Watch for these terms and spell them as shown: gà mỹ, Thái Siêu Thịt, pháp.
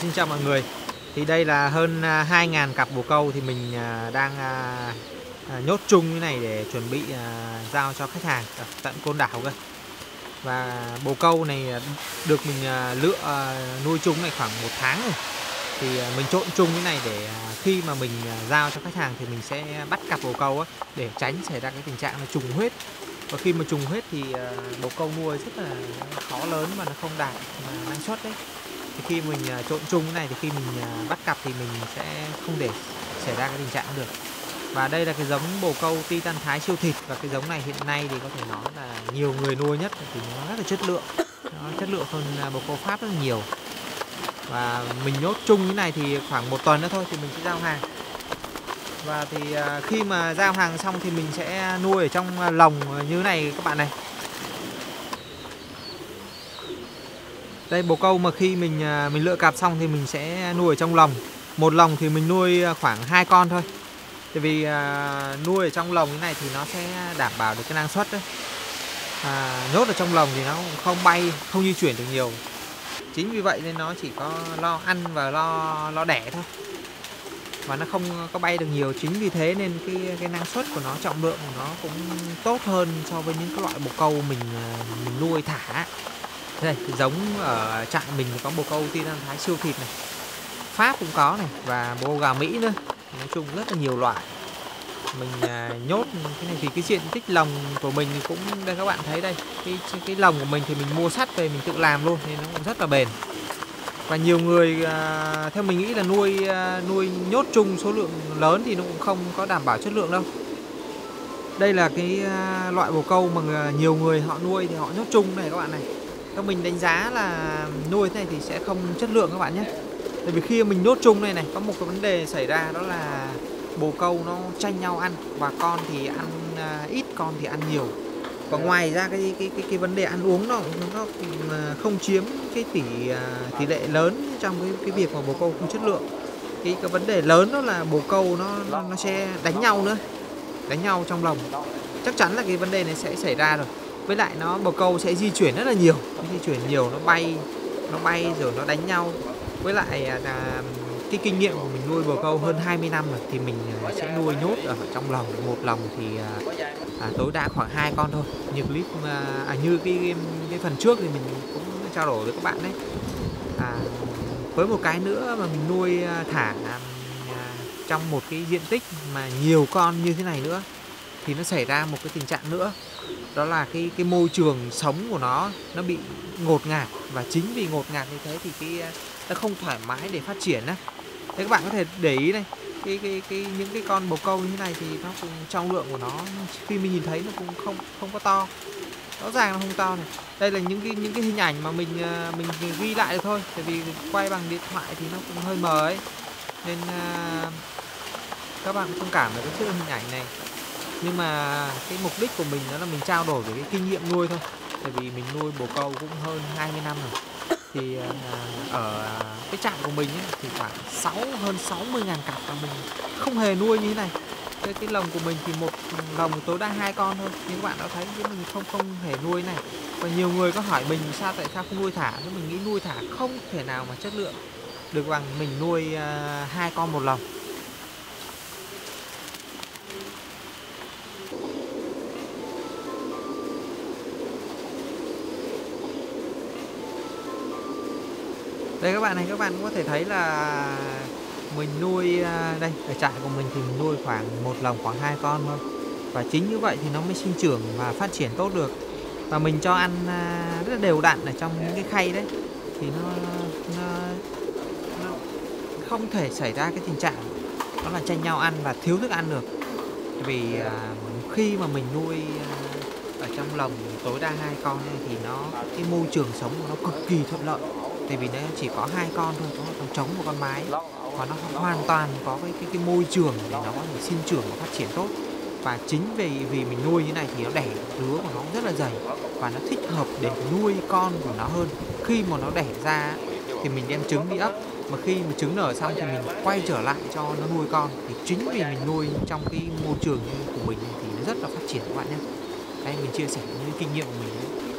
Xin chào mọi người. Thì đây là hơn 2.000 cặp bồ câu thì mình đang nhốt chung như này để chuẩn bị giao cho khách hàng ở tận Côn Đảo cơ. Và bồ câu này được mình lựa nuôi chung này khoảng 1 tháng rồi. Thì mình trộn chung như này để khi mà mình giao cho khách hàng thì mình sẽ bắt cặp bồ câu ấy, để tránh xảy ra cái tình trạng là trùng huyết. Và khi mà trùng huyết thì bồ câu nuôi rất là khó lớn và nó không đạt năng suất đấy. Thì khi mình trộn chung như này thì khi mình bắt cặp thì mình sẽ không để xảy ra cái tình trạng được. Và đây là cái giống bồ câu Titan Thái Siêu Thịt, và cái giống này hiện nay thì có thể nói là nhiều người nuôi nhất thì nó rất là chất lượng. Nó chất lượng hơn bồ câu Pháp rất là nhiều. Và mình nhốt chung như này thì khoảng 1 tuần nữa thôi thì mình sẽ giao hàng. Và thì khi mà giao hàng xong thì mình sẽ nuôi ở trong lồng như này các bạn này. Đây, bồ câu mà khi mình lựa cặp xong thì mình sẽ nuôi ở trong lồng. Một lồng thì mình nuôi khoảng 2 con thôi. Tại vì nuôi ở trong lồng như này thì nó sẽ đảm bảo được cái năng suất đấy. Nhốt ở trong lồng thì nó không bay, không di chuyển được nhiều. Chính vì vậy nên nó chỉ có lo ăn và lo đẻ thôi. Và nó không có bay được nhiều. Chính vì thế nên cái năng suất của nó, trọng lượng của nó cũng tốt hơn so với những cái loại bồ câu mình nuôi thả. Đây, giống ở trại mình có bồ câu Titan Thái Siêu Thịt này, Pháp cũng có này, và bồ câu gà Mỹ nữa. Nói chung rất là nhiều loại. Mình nhốt cái này thì cái diện tích lồng của mình cũng, đây các bạn thấy đây, cái lồng của mình thì mình mua sắt về mình tự làm luôn nên nó cũng rất là bền. Và nhiều người theo mình nghĩ là nuôi nhốt chung số lượng lớn thì nó cũng không có đảm bảo chất lượng đâu. Đây là cái loại bồ câu mà nhiều người họ nuôi thì họ nhốt chung này các bạn này. Theo mình đánh giá là nuôi thế này thì sẽ không chất lượng các bạn nhé. Tại vì khi mình nhốt chung này có một cái vấn đề xảy ra, đó là bồ câu nó tranh nhau ăn, và con thì ăn ít, con thì ăn nhiều. Và ngoài ra cái vấn đề ăn uống nó không chiếm cái tỷ lệ lớn trong cái việc mà bồ câu không chất lượng. Cái vấn đề lớn đó là bồ câu nó sẽ đánh nhau nữa, đánh nhau trong lồng. Chắc chắn là cái vấn đề này sẽ xảy ra rồi. Với lại bồ câu sẽ di chuyển rất là nhiều, nó bay, rồi nó đánh nhau. Với lại là cái kinh nghiệm của mình nuôi bồ câu hơn 20 năm rồi thì mình sẽ nuôi nhốt ở trong lồng. Một lồng thì tối đa khoảng 2 con thôi. Như clip như cái phần trước thì mình cũng trao đổi với các bạn đấy. Với một cái nữa mà mình nuôi thả trong một cái diện tích mà nhiều con như thế này nữa thì nó xảy ra một cái tình trạng nữa, đó là cái môi trường sống của nó bị ngột ngạt. Và chính vì ngột ngạt như thế thì nó không thoải mái để phát triển á. Thế các bạn có thể để ý này, những cái con bồ câu như thế này thì nó cũng, trọng lượng của nó khi mình nhìn thấy nó cũng không có to, rõ ràng nó không to này. Đây là những cái hình ảnh mà mình ghi lại được thôi, tại vì quay bằng điện thoại thì nó cũng hơi mờ ấy, nên các bạn thông cảm với cái hình ảnh này. Nhưng mà cái mục đích của mình đó là mình trao đổi về cái kinh nghiệm nuôi thôi. Tại vì mình nuôi bồ câu cũng hơn 20 năm rồi. Thì ở cái trại của mình ấy, thì khoảng hơn 60.000 cặp và mình không hề nuôi như thế này. Cái lồng của mình thì một lồng tối đa 2 con thôi. Nhưng các bạn đã thấy mình không hề nuôi này. Và nhiều người có hỏi mình sao tại sao không nuôi thả. Nhưng mình nghĩ nuôi thả không thể nào mà chất lượng được bằng mình nuôi 2 con một lồng. Đây các bạn này, các bạn cũng có thể thấy là mình nuôi đây, ở trại của mình thì mình nuôi khoảng một lồng khoảng 2 con thôi. Và chính như vậy thì nó mới sinh trưởng và phát triển tốt được. Và mình cho ăn rất là đều đặn ở trong những cái khay đấy thì nó không thể xảy ra cái tình trạng đó là tranh nhau ăn và thiếu thức ăn được. Vì khi mà mình nuôi ở trong lồng tối đa 2 con này thì cái môi trường sống của nó cực kỳ thuận lợi. Tại vì nó chỉ có 2 con thôi, có con trống và con mái, và nó hoàn toàn có cái môi trường để nó có thể sinh trưởng và phát triển tốt. Và chính vì mình nuôi như này thì nó đẻ lứa của nó rất là dày và nó thích hợp để nuôi con của nó hơn. Khi mà nó đẻ ra thì mình đem trứng đi ấp, mà khi mà trứng nở xong thì mình quay trở lại cho nó nuôi con. Thì chính vì mình nuôi trong cái môi trường của mình thì nó rất là phát triển các bạn nhé. Đây, mình chia sẻ những kinh nghiệm của mình.